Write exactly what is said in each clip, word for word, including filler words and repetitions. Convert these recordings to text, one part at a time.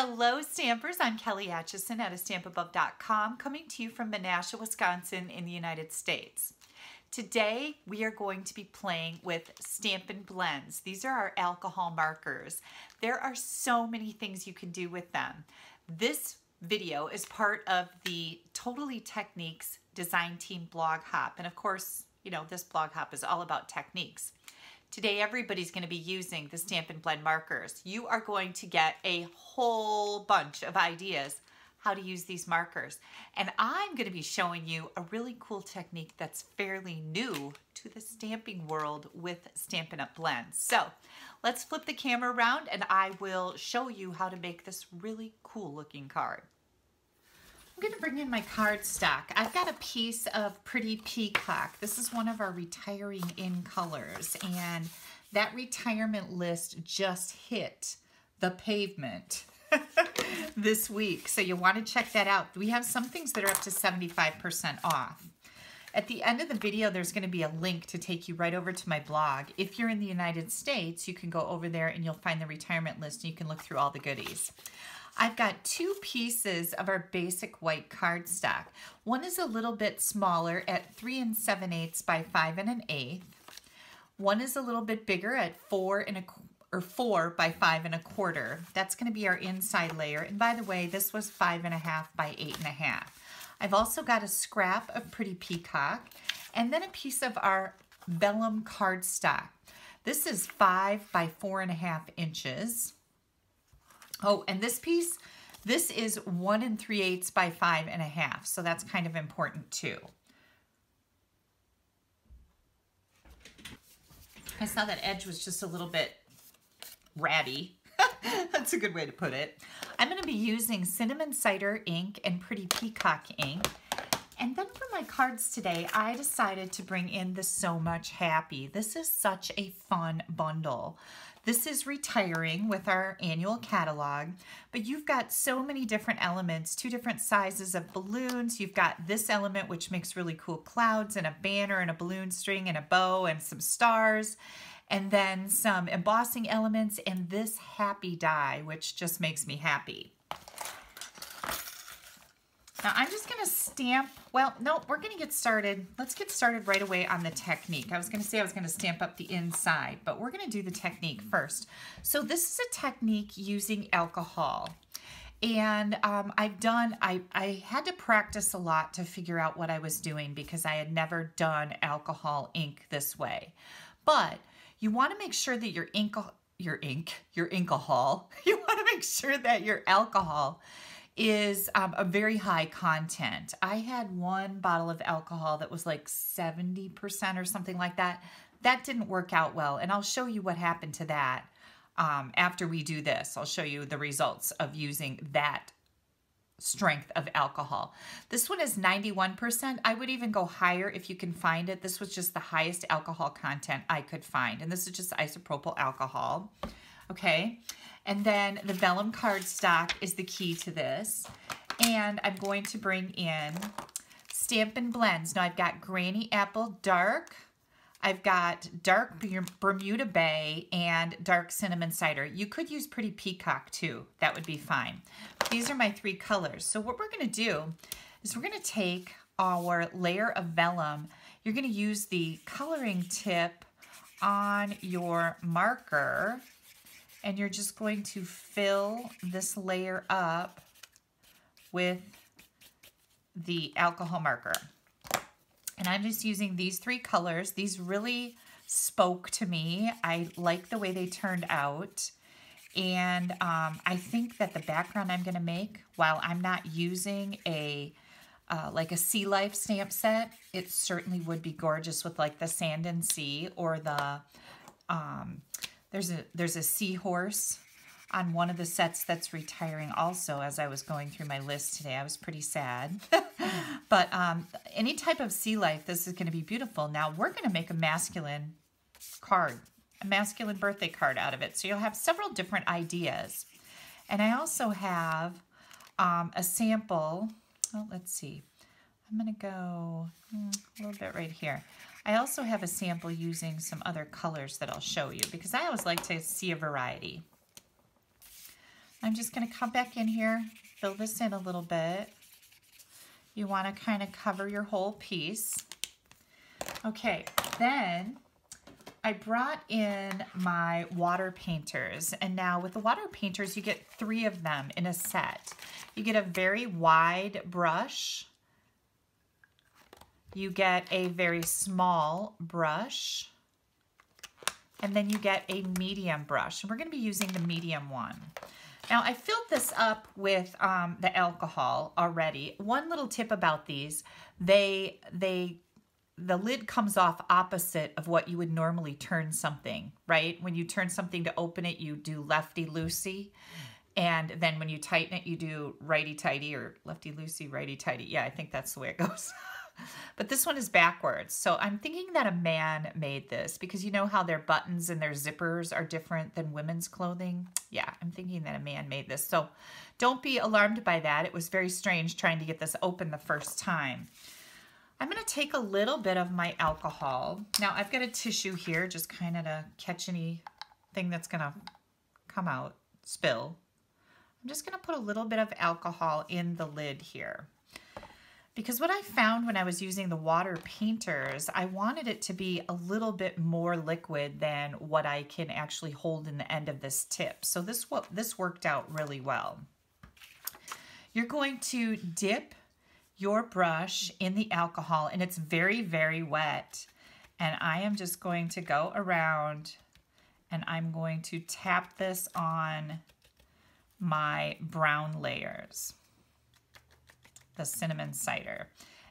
Hello Stampers, I'm Kelly Acheson at a stamp above dot com, coming to you from Menasha, Wisconsin in the United States. Today we are going to be playing with Stampin' Blends. These are our alcohol markers. There are so many things you can do with them. This video is part of the Totally Techniques Design Team blog hop, and of course, you know, this blog hop is all about techniques. Today, everybody's going to be using the Stampin' Blend markers. You are going to get a whole bunch of ideas how to use these markers. And I'm going to be showing you a really cool technique that's fairly new to the stamping world with Stampin' Up! Blends. So let's flip the camera around and I will show you how to make this really cool looking card. I'm going to bring in my cardstock. I've got a piece of Pretty Peacock. This is one of our retiring in colors, and that retirement list just hit the pavement this week. So you'll want to check that out. We have some things that are up to seventy-five percent off. At the end of the video, there's going to be a link to take you right over to my blog. If you're in the United States, you can go over there and you'll find the retirement list and you can look through all the goodies. I've got two pieces of our Basic White cardstock. One is a little bit smaller at three and seven eighths by five and an eighth. One is a little bit bigger at four and a or four by five and a quarter. That's going to be our inside layer. And by the way, this was five and a half by eight and a half. I've also got a scrap of Pretty Peacock and then a piece of our Vellum cardstock. This is five by four and a half inches. Oh, and this piece, this is one and three eighths by five and a half. So that's kind of important too. I saw that edge was just a little bit ratty. That's a good way to put it. I'm going to be using Cinnamon Cider ink and Pretty Peacock ink. And then for my cards today, I decided to bring in the So Much Happy. This is such a fun bundle. This is retiring with our annual catalog, but you've got so many different elements, two different sizes of balloons. You've got this element, which makes really cool clouds and a banner and a balloon string and a bow and some stars, and then some embossing elements and this happy die, which just makes me happy. Now I'm just going to stamp, well, no, we're going to get started. Let's get started right away on the technique. I was going to say I was going to stamp up the inside, but we're going to do the technique first. So this is a technique using alcohol. And um, I've done, I, I had to practice a lot to figure out what I was doing because I had never done alcohol ink this way. But you want to make sure that your ink, your ink, your alcohol, you want to make sure that your alcohol is um, a very high content. I had one bottle of alcohol that was like seventy percent or something like that. That didn't work out well, and I'll show you what happened to that um, after we do this. I'll show you the results of using that strength of alcohol. This one is ninety-one percent. I would even go higher if you can find it. This was just the highest alcohol content I could find, and this is just isopropyl alcohol. Okay, and then the Vellum cardstock is the key to this. And I'm going to bring in Stampin' Blends. Now I've got Granny Apple Dark, I've got Dark Bermuda Bay, and Dark Cinnamon Cider. You could use Pretty Peacock too, that would be fine. These are my three colors. So what we're gonna do is we're gonna take our layer of vellum, you're gonna use the coloring tip on your marker, and you're just going to fill this layer up with the alcohol marker. And I'm just using these three colors. These really spoke to me. I like the way they turned out. And um, I think that the background I'm gonna make, while I'm not using a Uh, like a sea life stamp set, it certainly would be gorgeous with like the Sand and Sea or the um, There's a, there's a seahorse on one of the sets that's retiring also. As I was going through my list today, I was pretty sad. But um, any type of sea life, this is going to be beautiful. Now we're going to make a masculine card, a masculine birthday card out of it. So you'll have several different ideas. And I also have um, a sample. Oh, let's see. I'm going to go hmm, a little bit right here. I also have a sample using some other colors that I'll show you because I always like to see a variety. I'm just going to come back in here, fill this in a little bit. You want to kind of cover your whole piece. Okay, then I brought in my water painters, and now with the water painters you get three of them in a set. You get a very wide brush, you get a very small brush, and then you get a medium brush. And we're going to be using the medium one. Now I filled this up with um, the alcohol already. One little tip about these, they, they, the lid comes off opposite of what you would normally turn something, right? When you turn something to open it, you do lefty-loosey. And then when you tighten it, you do righty-tighty or lefty-loosey, righty-tighty. Yeah, I think that's the way it goes. But this one is backwards. So I'm thinking that a man made this, because you know how their buttons and their zippers are different than women's clothing? Yeah, I'm thinking that a man made this. So don't be alarmed by that. It was very strange trying to get this open the first time. I'm going to take a little bit of my alcohol. Now I've got a tissue here just kind of to catch anything that's going to come out, spill. I'm just going to put a little bit of alcohol in the lid here. Because what I found when I was using the water painters, I wanted it to be a little bit more liquid than what I can actually hold in the end of this tip. So this, this worked out really well. You're going to dip your brush in the alcohol, and it's very, very wet. And I am just going to go around, and I'm going to tap this on my brown layers, the cinnamon cider.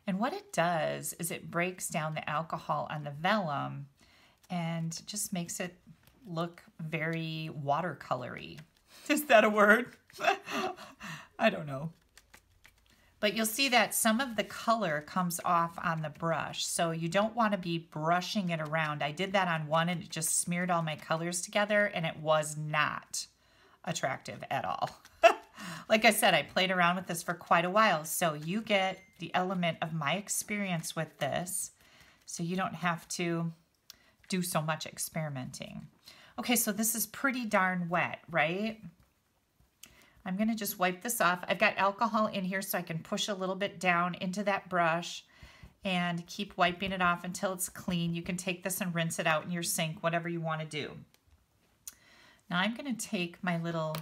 And what it does is it breaks down the alcohol on the vellum and just makes it look very watercolory. Is that a word? I don't know. But you'll see that some of the color comes off on the brush, so you don't want to be brushing it around. I did that on one and it just smeared all my colors together, and it was not attractive at all. Like I said, I played around with this for quite a while, so you get the element of my experience with this, so you don't have to do so much experimenting. Okay, so this is pretty darn wet, right? I'm going to just wipe this off. I've got alcohol in here so I can push a little bit down into that brush and keep wiping it off until it's clean. You can take this and rinse it out in your sink, whatever you want to do. Now I'm going to take my little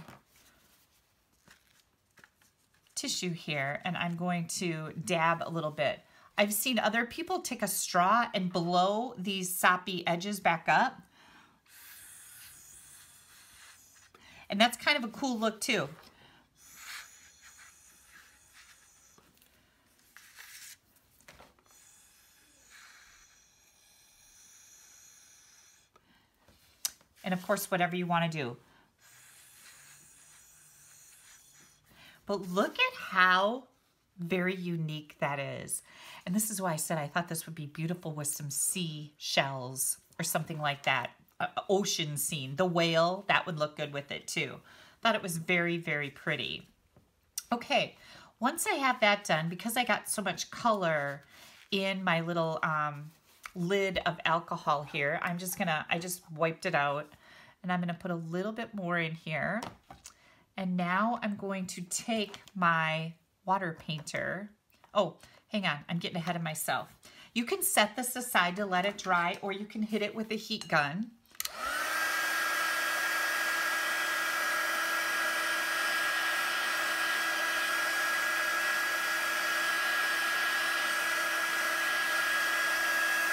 tissue here, and I'm going to dab a little bit. I've seen other people take a straw and blow these soppy edges back up. And that's kind of a cool look too. And of course, whatever you want to do. But look at how very unique that is. And this is why I said I thought this would be beautiful with some sea shells or something like that. Uh, ocean scene, the whale, that would look good with it too. Thought it was very, very pretty. Okay, once I have that done, because I got so much color in my little um, lid of alcohol here, I'm just gonna, I just wiped it out, and I'm gonna put a little bit more in here. And now I'm going to take my water painter. Oh, hang on, I'm getting ahead of myself. You can set this aside to let it dry, or you can hit it with a heat gun.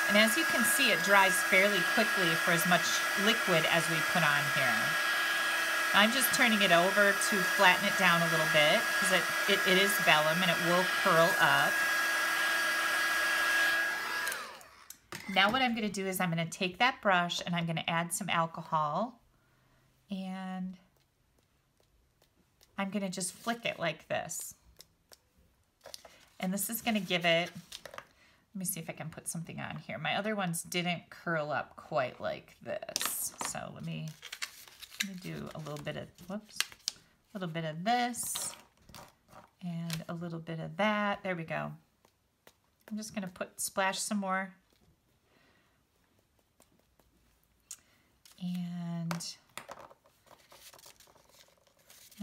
And as you can see, it dries fairly quickly for as much liquid as we put on here. I'm just turning it over to flatten it down a little bit, because it, it, it is vellum and it will curl up. Now what I'm going to do is I'm going to take that brush and I'm going to add some alcohol, and I'm going to just flick it like this. And this is going to give it, let me see if I can put something on here. My other ones didn't curl up quite like this. So let me, let me do a little bit of, whoops, a little bit of this and a little bit of that. There we go. I'm just going to put, splash some more. And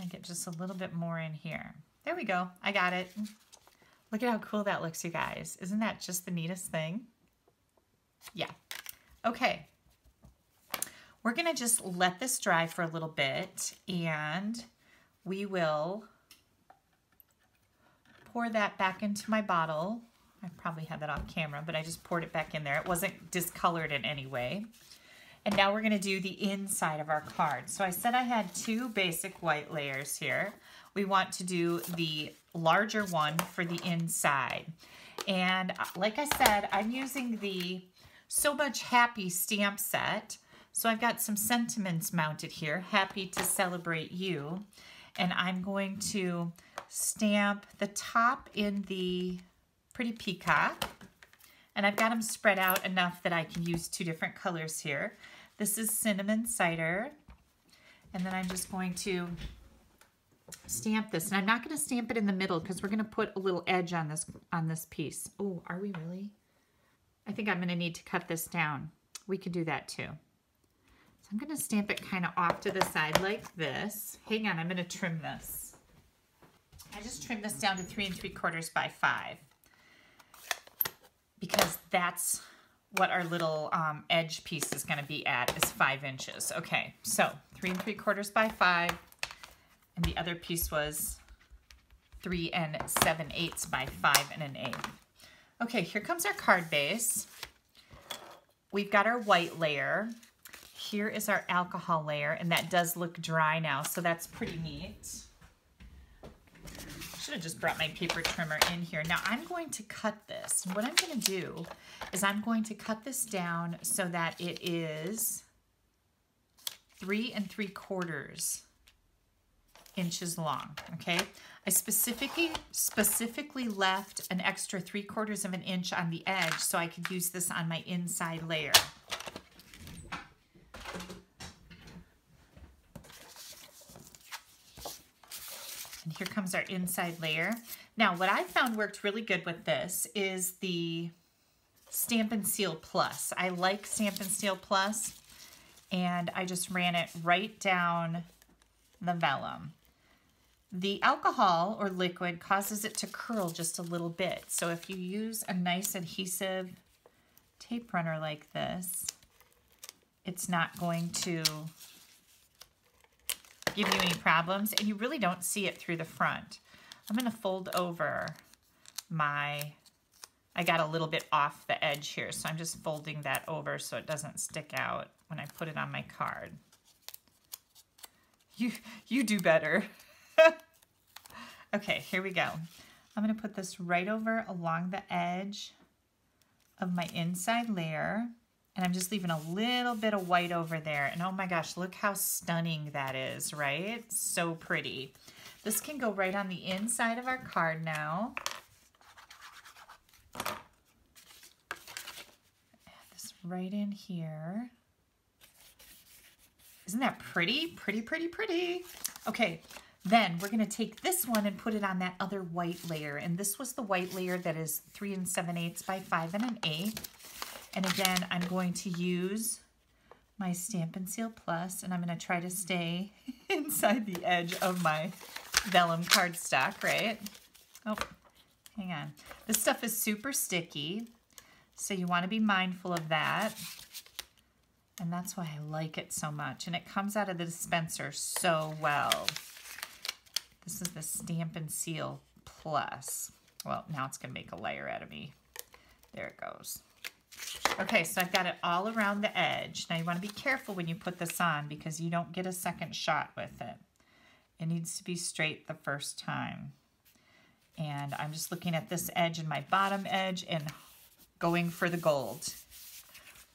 I get just a little bit more in here. There we go. I got it. Look at how cool that looks, you guys. Isn't that just the neatest thing? Yeah. Okay. We're going to just let this dry for a little bit, and we will pour that back into my bottle. I probably had that off camera, but I just poured it back in there. It wasn't discolored in any way. And now we're going to do the inside of our card. So I said I had two basic white layers here. We want to do the larger one for the inside. And like I said, I'm using the So Much Happy stamp set. So I've got some sentiments mounted here, happy to celebrate you. And I'm going to stamp the top in the Pretty Peacock. And I've got them spread out enough that I can use two different colors here. This is Cinnamon Cider. And then I'm just going to stamp this. And I'm not going to stamp it in the middle because we're going to put a little edge on this, on this piece. Oh, are we really? I think I'm going to need to cut this down. We could do that too. So I'm going to stamp it kind of off to the side like this. Hang on, I'm going to trim this. I just trimmed this down to three and three quarters by five. Because that's what our little um, edge piece is gonna be at, is five inches. Okay, so three and three quarters by five, and the other piece was three and seven eighths by five and an eighth. Okay, here comes our card base. We've got our white layer. Here is our alcohol layer, and that does look dry now, so that's pretty neat. Should have just brought my paper trimmer in here. Now I'm going to cut this. What I'm going to do is I'm going to cut this down so that it is three and three quarters inches long. Okay. I specifically specifically left an extra three quarters of an inch on the edge so I could use this on my inside layer. And here comes our inside layer. Now, what I found worked really good with this is the Stampin' Seal Plus. I like Stampin' Seal Plus, and I just ran it right down the vellum. The alcohol or liquid causes it to curl just a little bit. So if you use a nice adhesive tape runner like this, it's not going to give you any problems, and you really don't see it through the front. I'm going to fold over my, I got a little bit off the edge here, so I'm just folding that over so it doesn't stick out when I put it on my card. You, you do better. Okay, here we go. I'm going to put this right over along the edge of my inside layer. And I'm just leaving a little bit of white over there. And oh my gosh, look how stunning that is, right? So pretty. This can go right on the inside of our card now. Add this right in here. Isn't that pretty? Pretty, pretty, pretty. Okay, then we're gonna take this one and put it on that other white layer. And this was the white layer that is three and seven eighths by five and an eighth. And again, I'm going to use my Stampin' Seal Plus, and I'm going to try to stay inside the edge of my vellum cardstock, right? Oh, hang on. This stuff is super sticky, so you want to be mindful of that. And that's why I like it so much. And it comes out of the dispenser so well. This is the Stampin' Seal Plus. Well, now it's going to make a layer out of me. There it goes. Okay, so I've got it all around the edge. Now you want to be careful when you put this on because you don't get a second shot with it. It needs to be straight the first time. And I'm just looking at this edge and my bottom edge and going for the gold.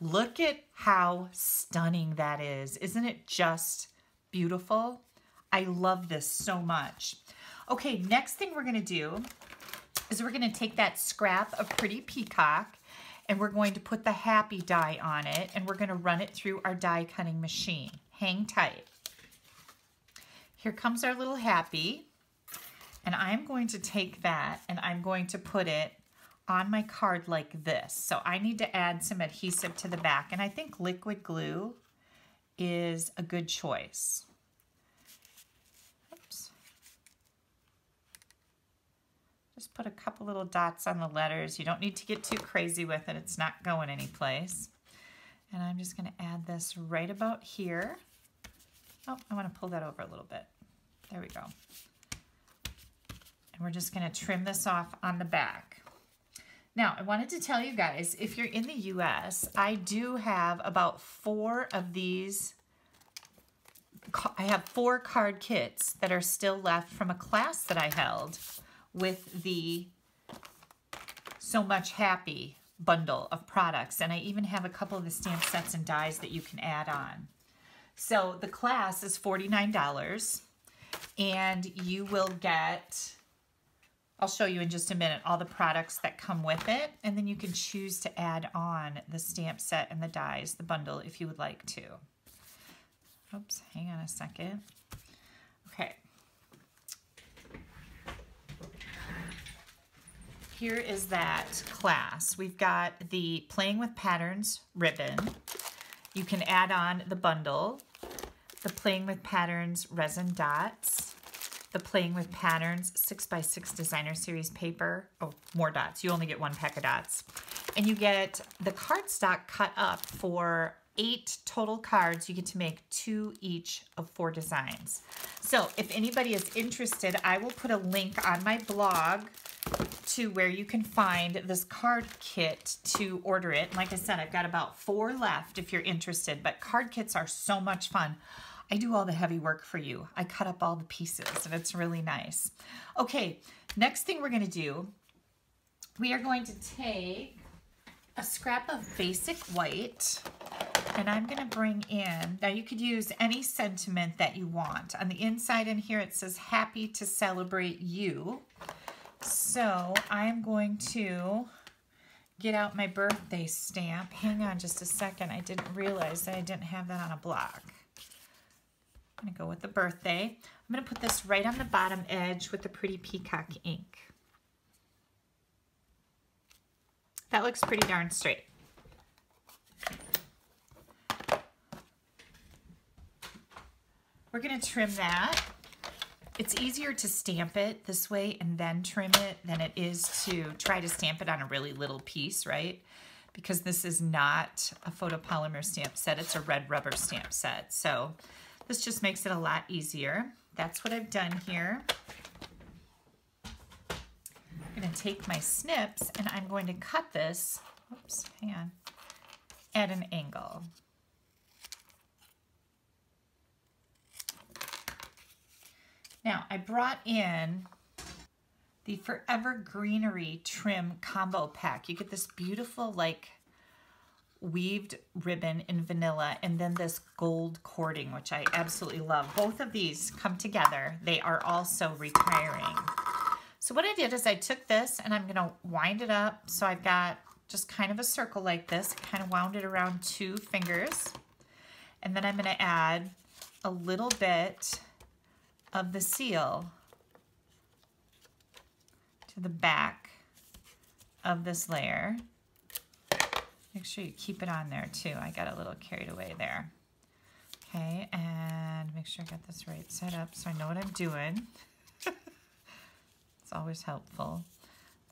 Look at how stunning that is. Isn't it just beautiful? I love this so much. Okay, next thing we're going to do is we're going to take that scrap of Pretty Peacock and we're going to put the happy die on it, and we're going to run it through our die cutting machine. Hang tight. Here comes our little happy, and I'm going to take that, and I'm going to put it on my card like this. So I need to add some adhesive to the back, and I think liquid glue is a good choice. Oops. put a couple little dots on the letters. You don't need to get too crazy with it. It's not going anyplace. And I'm just going to add this right about here. Oh, I want to pull that over a little bit. There we go. And we're just going to trim this off on the back. Now, I wanted to tell you guys, if you're in the U S, I do have about four of these. I have four card kits that are still left from a class that I held with the So Much Happy bundle of products. And I even have a couple of the stamp sets and dies that you can add on. So the class is forty-nine dollars, and you will get... I'll show you in just a minute all the products that come with it, and then you can choose to add on the stamp set and the dies, the bundle, if you would like to. Oops, hang on a second. Okay. Here is that class. We've got the Playing with Patterns ribbon. You can add on the bundle, the Playing with Patterns resin dots, the Playing with Patterns six by six Designer Series paper. Oh, more dots. You only get one pack of dots. And you get the cardstock cut up for eight total cards. You get to make two each of four designs. So if anybody is interested, I will put a link on my blog to where you can find this card kit to order it. Like I said, I've got about four left if you're interested, but card kits are so much fun. I do all the heavy work for you. I cut up all the pieces, and it's really nice. Okay, next thing we're going to do, we are going to take a scrap of Basic White, and I'm going to bring in, now you could use any sentiment that you want. On the inside in here, it says, happy to celebrate you. So I'm going to get out my birthday stamp. Hang on just a second. I didn't realize that I didn't have that on a block. I'm gonna go with the birthday. I'm gonna put this right on the bottom edge with the Pretty Peacock ink. That looks pretty darn straight. We're gonna trim that. It's easier to stamp it this way and then trim it than it is to try to stamp it on a really little piece, right? Because this is not a photopolymer stamp set, it's a red rubber stamp set. So this just makes it a lot easier. That's what I've done here. I'm going to take my snips and I'm going to cut this, oops, hang on, at an angle. Now, I brought in the Forever Greenery Trim Combo Pack. You get this beautiful, like, weaved ribbon in vanilla, and then this gold cording, which I absolutely love. Both of these come together. They are also retiring. So what I did is I took this and I'm gonna wind it up. So I've got just kind of a circle like this, kind of wound it around two fingers. And then I'm gonna add a little bit of the seal to the back of this layer. Make sure you keep it on there too. I got a little carried away there. Okay, and make sure I got this right set up so I know what I'm doing. It's always helpful.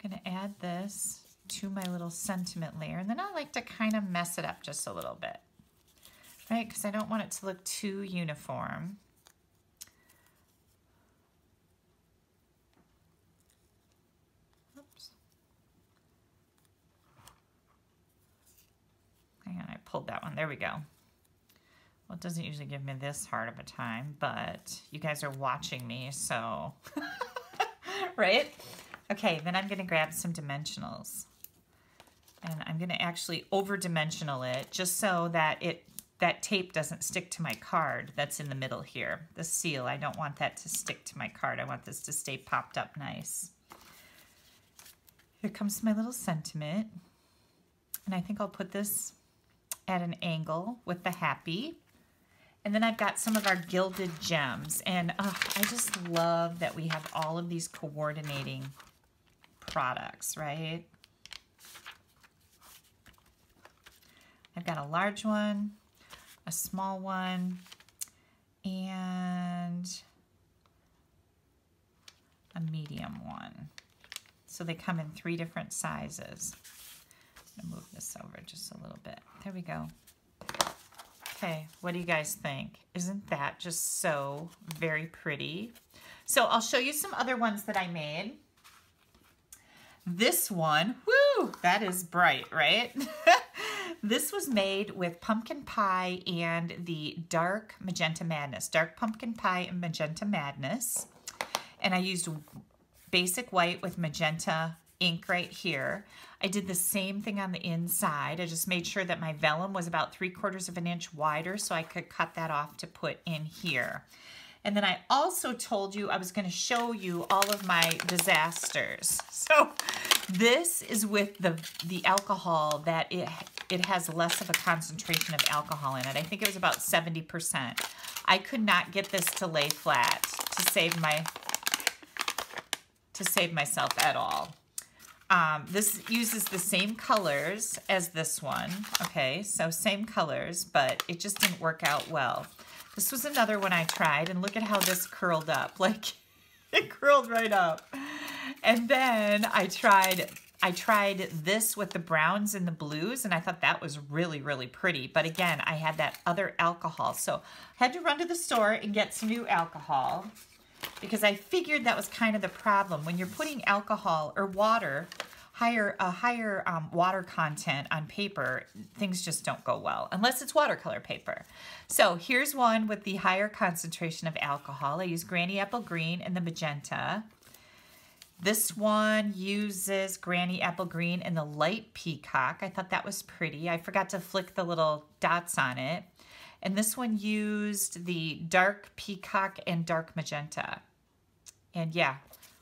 I'm gonna add this to my little sentiment layer, and then I like to kind of mess it up just a little bit, right? Because I don't want it to look too uniform. Hold that one. There we go. Well, it doesn't usually give me this hard of a time, but you guys are watching me, so right? Okay, then I'm going to grab some dimensionals, and I'm going to actually over-dimensional it just so that it that tape doesn't stick to my card that's in the middle here. The seal, I don't want that to stick to my card. I want this to stay popped up nice. Here comes my little sentiment, and I think I'll put this at an angle with the happy. And then I've got some of our Gilded Gems. And oh, I just love that we have all of these coordinating products, right? I've got a large one, a small one, and a medium one. So they come in three different sizes. I'm gonna move this over just a little bit. There we go. Okay, what do you guys think? Isn't that just so very pretty? So I'll show you some other ones that I made. This one, whoo, that is bright, right? This was made with pumpkin pie and the dark magenta madness, dark pumpkin pie and magenta madness. And I used basic white with magenta ink right here. I did the same thing on the inside. I just made sure that my vellum was about three quarters of an inch wider so I could cut that off to put in here. And then I also told you I was going to show you all of my disasters. So this is with the, the alcohol that it, it has less of a concentration of alcohol in it. I think it was about seventy percent. I could not get this to lay flat to save my, to save myself at all. Um, this uses the same colors as this one. Okay, so same colors, but it just didn't work out well. This was another one I tried, and look at how this curled up. Like, it curled right up. And then I tried I tried this with the browns and the blues, and I thought that was really, really pretty. But again, I had that other alcohol. So I had to run to the store and get some new alcohol because I figured that was kind of the problem. When you're putting alcohol or water, higher a higher um, water content on paper, things just don't go well, unless it's watercolor paper. So here's one with the higher concentration of alcohol. I use Granny Apple Green and the magenta. This one uses Granny Apple Green and the Light Peacock. I thought that was pretty. I forgot to flick the little dots on it. And this one used the Dark Peacock and Dark Magenta. And yeah,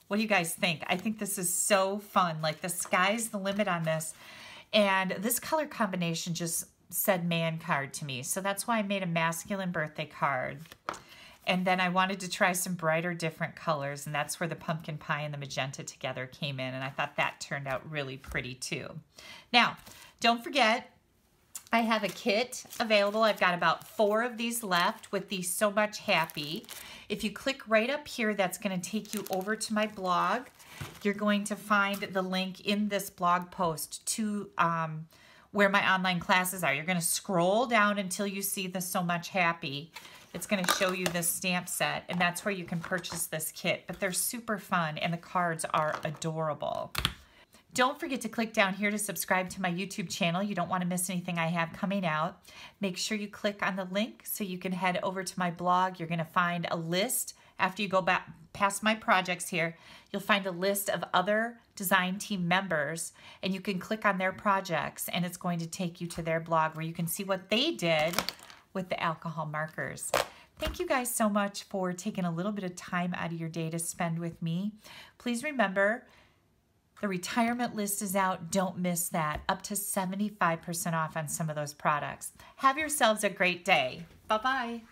what do you guys think? I think this is so fun. Like, the sky's the limit on this. And this color combination just said man card to me. So that's why I made a masculine birthday card. And then I wanted to try some brighter, different colors, and that's where the pumpkin pie and the magenta together came in, and I thought that turned out really pretty too. Now, don't forget, I have a kit available. I've got about four of these left with the So Much Happy. If you click right up here, that's going to take you over to my blog. You're going to find the link in this blog post to um, where my online classes are. You're going to scroll down until you see the So Much Happy. It's going to show you this stamp set, and that's where you can purchase this kit. But they're super fun, and the cards are adorable. Don't forget to click down here to subscribe to my YouTube channel. You don't want to miss anything I have coming out. Make sure you click on the link so you can head over to my blog. You're going to find a list. After you go back past my projects here, you'll find a list of other design team members, and you can click on their projects, and it's going to take you to their blog where you can see what they did with the alcohol markers. Thank you guys so much for taking a little bit of time out of your day to spend with me. Please remember, the retirement list is out. Don't miss that. Up to seventy-five percent off on some of those products. Have yourselves a great day. Bye-bye.